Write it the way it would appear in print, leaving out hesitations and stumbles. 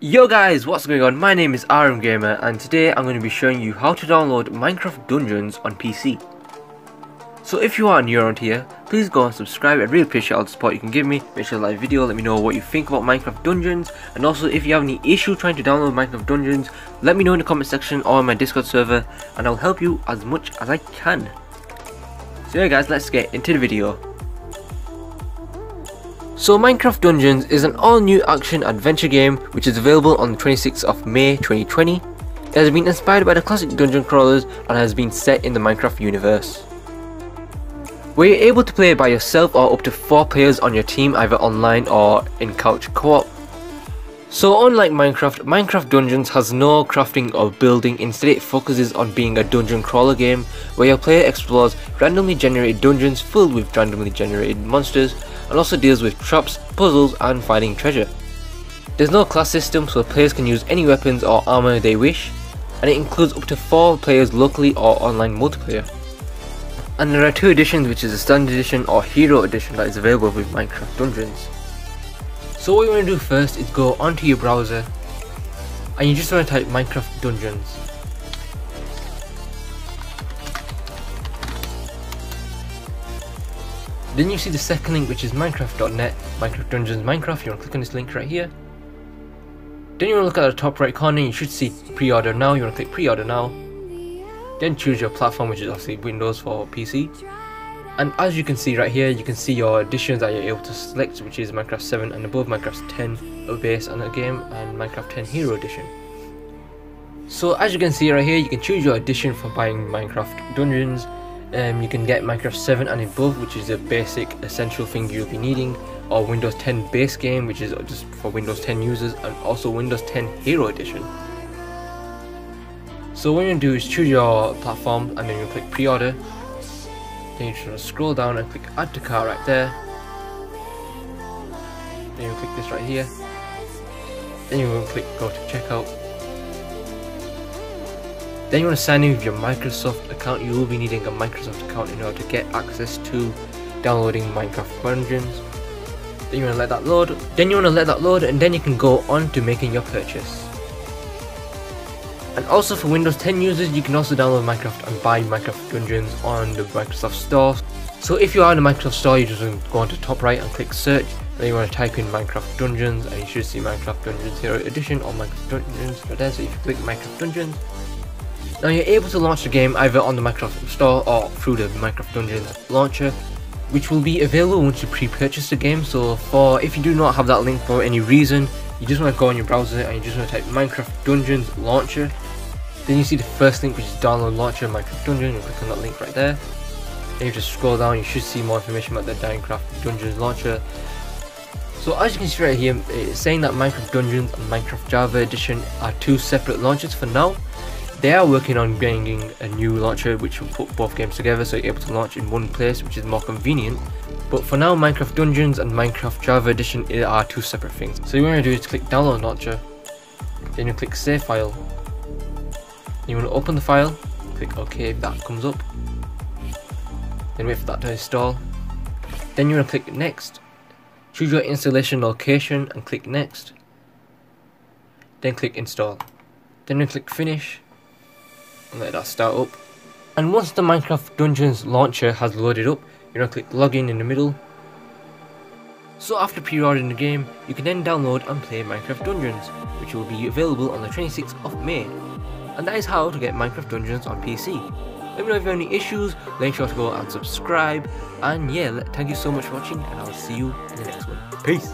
Yo guys, what's going on? My name is RMGamer and today I'm going to be showing you how to download Minecraft Dungeons on PC. So if you are new around here, please go and subscribe. I really appreciate all the support you can give me. Make sure to like the video, let me know what you think about Minecraft Dungeons, and also if you have any issue trying to download Minecraft Dungeons, let me know in the comment section or on my Discord server and I'll help you as much as I can. So yeah guys, let's get into the video. So Minecraft Dungeons is an all-new action adventure game which is available on the 26th of May 2020. It has been inspired by the classic dungeon crawlers and has been set in the Minecraft universe, where you're able to play by yourself or up to 4 players on your team, either online or in couch co-op. So unlike Minecraft, Minecraft Dungeons has no crafting or building. Instead it focuses on being a dungeon crawler game where your player explores randomly generated dungeons filled with randomly generated monsters, and also deals with traps, puzzles and finding treasure. There's no class system, so players can use any weapons or armor they wish, and it includes up to 4 players locally or online multiplayer. And there are 2 editions, which is the Standard Edition or Hero Edition, that is available with Minecraft Dungeons. So what you want to do first is go onto your browser and you just want to type Minecraft Dungeons. Then you see the second link, which is minecraft.net, Minecraft Dungeons Minecraft. You want to click on this link right here. Then you want to look at the top right corner, you should see pre-order now. You want to click pre-order now. Then choose your platform, which is obviously Windows for PC. And as you can see right here, you can see your editions that you're able to select, which is Minecraft 7 and above, Minecraft 10 a base on a game, and Minecraft 10 Hero Edition. So as you can see right here, you can choose your edition for buying Minecraft Dungeons. You can get Minecraft 7 and above, which is a basic essential thing you'll be needing, or Windows 10 base game, which is just for Windows 10 users, and also Windows 10 Hero Edition. So what you're going to do is choose your platform and then you'll click pre-order. Then you're going to scroll down and click add to cart right there. Then you'll click this right here. Then you'll click go to checkout. Then you want to sign in with your Microsoft account. You will be needing a Microsoft account in order to get access to downloading Minecraft Dungeons. Then you want to let that load. And then you can go on to making your purchase. And also for Windows 10 users, you can also download Minecraft and buy Minecraft Dungeons on the Microsoft Store. So if you are in the Microsoft Store, you just go on to the top right and click search. Then you want to type in Minecraft Dungeons and you should see Minecraft Dungeons Hero Edition or Minecraft Dungeons right there. So if you click Minecraft Dungeons, now you're able to launch the game either on the Microsoft Store or through the Minecraft Dungeons launcher, which will be available once you pre-purchase the game. So for if you do not have that link for any reason, you just want to go on your browser and you just want to type Minecraft Dungeons launcher. Then you see the first link, which is download launcher Minecraft Dungeons. You click on that link right there. Then you just scroll down, you should see more information about the Minecraft Dungeons launcher. So as you can see right here, it's saying that Minecraft Dungeons and Minecraft Java Edition are 2 separate launchers for now. They are working on bringing a new launcher which will put both games together, so you're able to launch in one place, which is more convenient. But for now, Minecraft Dungeons and Minecraft Java Edition are 2 separate things. So what you want to do is click download launcher. Then you click save file. You want to open the file, click OK if that comes up, then wait for that to install. Then you want to click next, choose your installation location and click next, then click install. Then you click finish and let that start up. And once the Minecraft Dungeons launcher has loaded up, you're going to click login in the middle. So after pre-ordering the game, you can then download and play Minecraft Dungeons, which will be available on the 26th of May. And that is how to get Minecraft Dungeons on PC. Let me know if you have any issues, make sure to go and subscribe, and yeah, thank you so much for watching and I'll see you in the next one. Peace!